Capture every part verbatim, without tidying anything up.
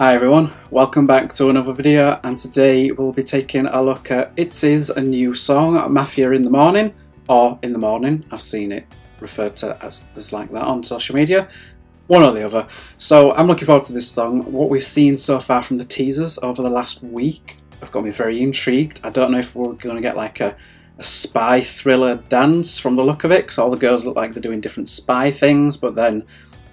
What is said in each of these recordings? Hi everyone, welcome back to another video, and today we'll be taking a look at ITZY's a new song, Mafia in the Morning, or In the Morning. I've seen it referred to as, as like that on social media, one or the other. So I'm looking forward to this song. What we've seen so far from the teasers over the last week have got me very intrigued. I don't know if we're going to get like a, a spy thriller dance from the look of it, because all the girls look like they're doing different spy things, but then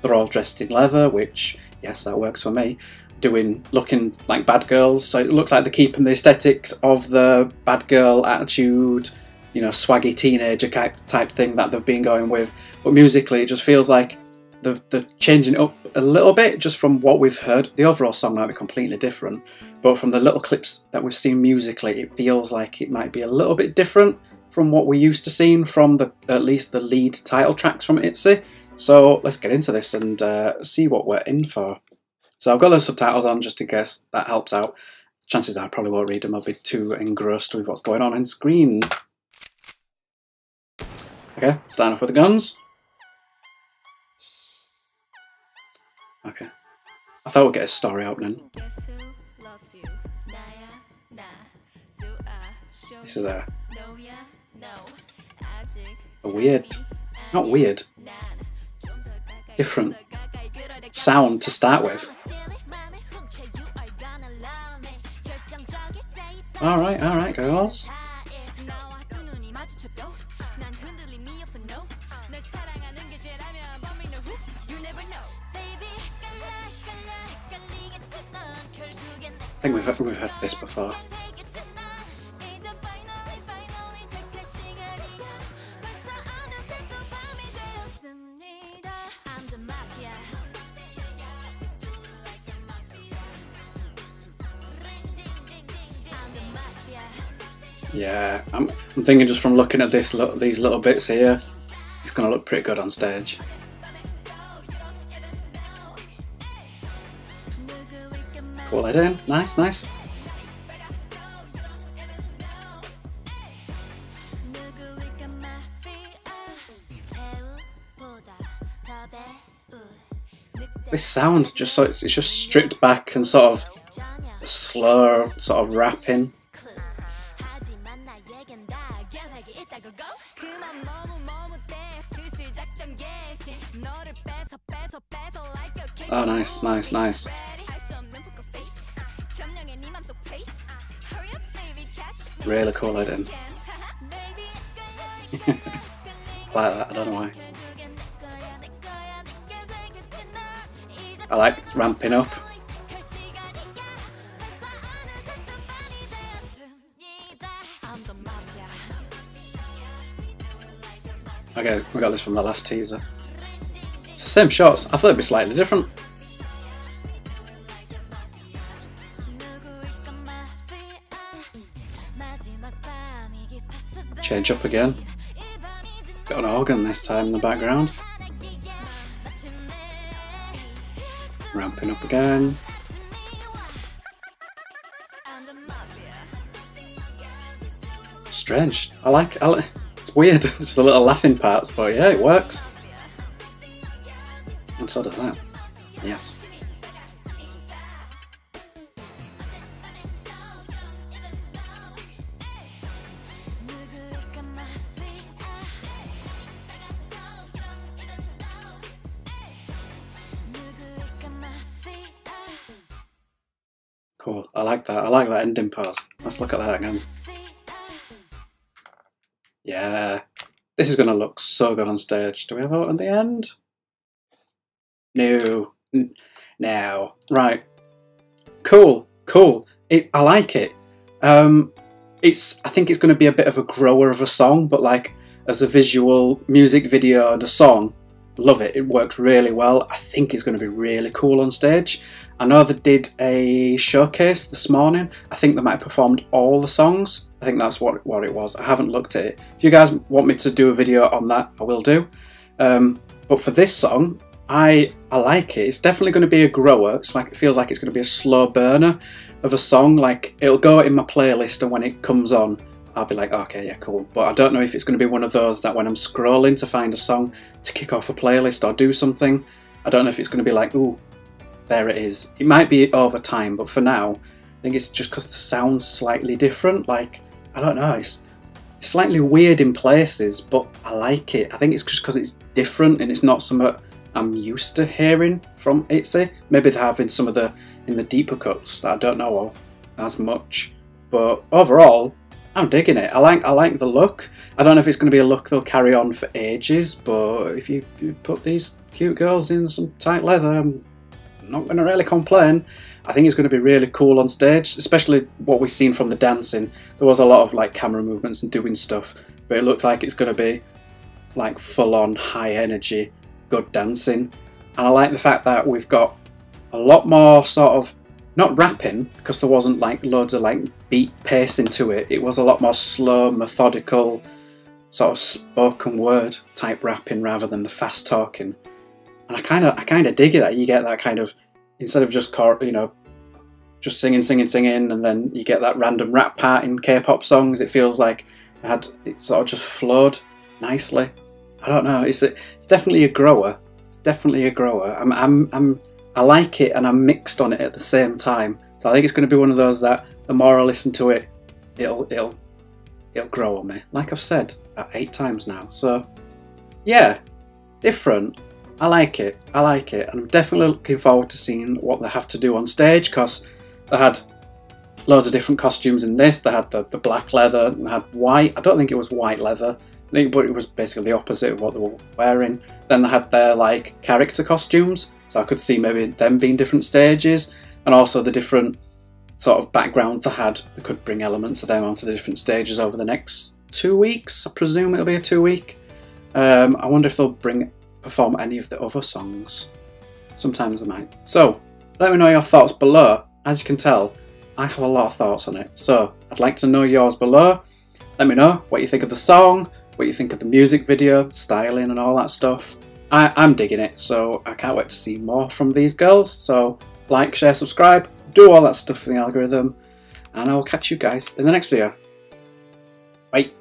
they're all dressed in leather, which, yes, that works for me. Doing, looking like bad girls, so it looks like they're keeping the aesthetic of the bad girl attitude, you know, swaggy teenager type thing that they've been going with. But musically, it just feels like they're, they're changing up a little bit just from what we've heard. The overall song might be completely different, but from the little clips that we've seen musically, it feels like it might be a little bit different from what we're used to seeing from the at least the lead title tracks from ITZY. So let's get into this and uh, see what we're in for. So I've got those subtitles on just in case that helps out. Chances are I probably won't read them, I'll be too engrossed with what's going on on screen. Okay, starting off with the guns. Okay. I thought we'd get a story opening. This is a, a weird, not weird, different sound to start with. Alright, alright, girls. I think we've, we've heard this before. Yeah, I'm, I'm thinking just from looking at this, look, these little bits here, it's going to look pretty good on stage. Cool it in, nice, nice. This sound just so it's, it's just stripped back and sort of a slow sort of rapping. Oh, nice, nice, nice. Really cool item. I like that, I don't know why. I like it's ramping up. Okay, we got this from the last teaser. It's the same shots, I thought it'd be slightly different. Change up again. Got an organ this time in the background. Ramping up again. Strange. I like, I like it's weird, it's the little laughing parts, but yeah, it works. And so does that. Yes. Cool, I like that, I like that ending pause. Let's look at that again. Yeah, this is going to look so good on stage. Do we have out at the end? No, no, right. Cool, cool, it, I like it. Um, it's. I think it's going to be a bit of a grower of a song, but like as a visual music video and a song, love it, it works really well. I think it's going to be really cool on stage. I know they did a showcase this morning. I think they might have performed all the songs. I think that's what, what it was. I haven't looked at it. If you guys want me to do a video on that, I will do. Um, but for this song, I I like it. It's definitely going to be a grower. It's like, it feels like it's going to be a slow burner of a song. Like, it'll go in my playlist, and when it comes on, I'll be like, okay, yeah, cool. But I don't know if it's going to be one of those that when I'm scrolling to find a song to kick off a playlist or do something, I don't know if it's going to be like, ooh, there it is. It might be over time, but for now, I think it's just because the sound's slightly different. Like, I don't know, it's slightly weird in places, but I like it. I think it's just because it's different and it's not something I'm used to hearing from ITZY. Maybe they're having some of the in the deeper cuts that I don't know of as much, but overall, I'm digging it. I like I like the look. I don't know if it's going to be a look they'll carry on for ages, but if you, you put these cute girls in some tight leather, I'm not going to really complain. I think it's going to be really cool on stage, especially what we've seen from the dancing. There was a lot of like camera movements and doing stuff, but it looked like it's going to be like full-on, high-energy, good dancing. And I like the fact that we've got a lot more sort of not rapping, because there wasn't like loads of like beat pacing to it. It was a lot more slow, methodical, sort of spoken word type rapping rather than the fast talking. And I kind of, I kind of dig it that you get that kind of, instead of just you know, just singing, singing, singing, and then you get that random rap part in K-pop songs. It feels like it had it sort of just flowed nicely. I don't know. It's a, it's definitely a grower. It's definitely a grower. I'm I'm I'm. I like it and I'm mixed on it at the same time. So I think it's going to be one of those that the more I listen to it, it'll it'll it'll grow on me. Like I've said about eight times now. So yeah, different. I like it. I like it, and I'm definitely looking forward to seeing what they have to do on stage, because they had loads of different costumes in this. They had the the black leather. They had white. I don't think it was white leather. I think, but it was basically the opposite of what they were wearing. Then they had their like character costumes. So I could see maybe them being different stages, and also the different sort of backgrounds they had that could bring elements of them onto the different stages over the next two weeks. I presume it'll be a two week. Um, I wonder if they'll bring perform any of the other songs. Sometimes they might. So let me know your thoughts below. As you can tell, I have a lot of thoughts on it. So I'd like to know yours below. Let me know what you think of the song, what you think of the music video, styling and all that stuff. I, I'm digging it, so I can't wait to see more from these girls. So like, share, subscribe, do all that stuff for the algorithm, and I'll catch you guys in the next video. Bye.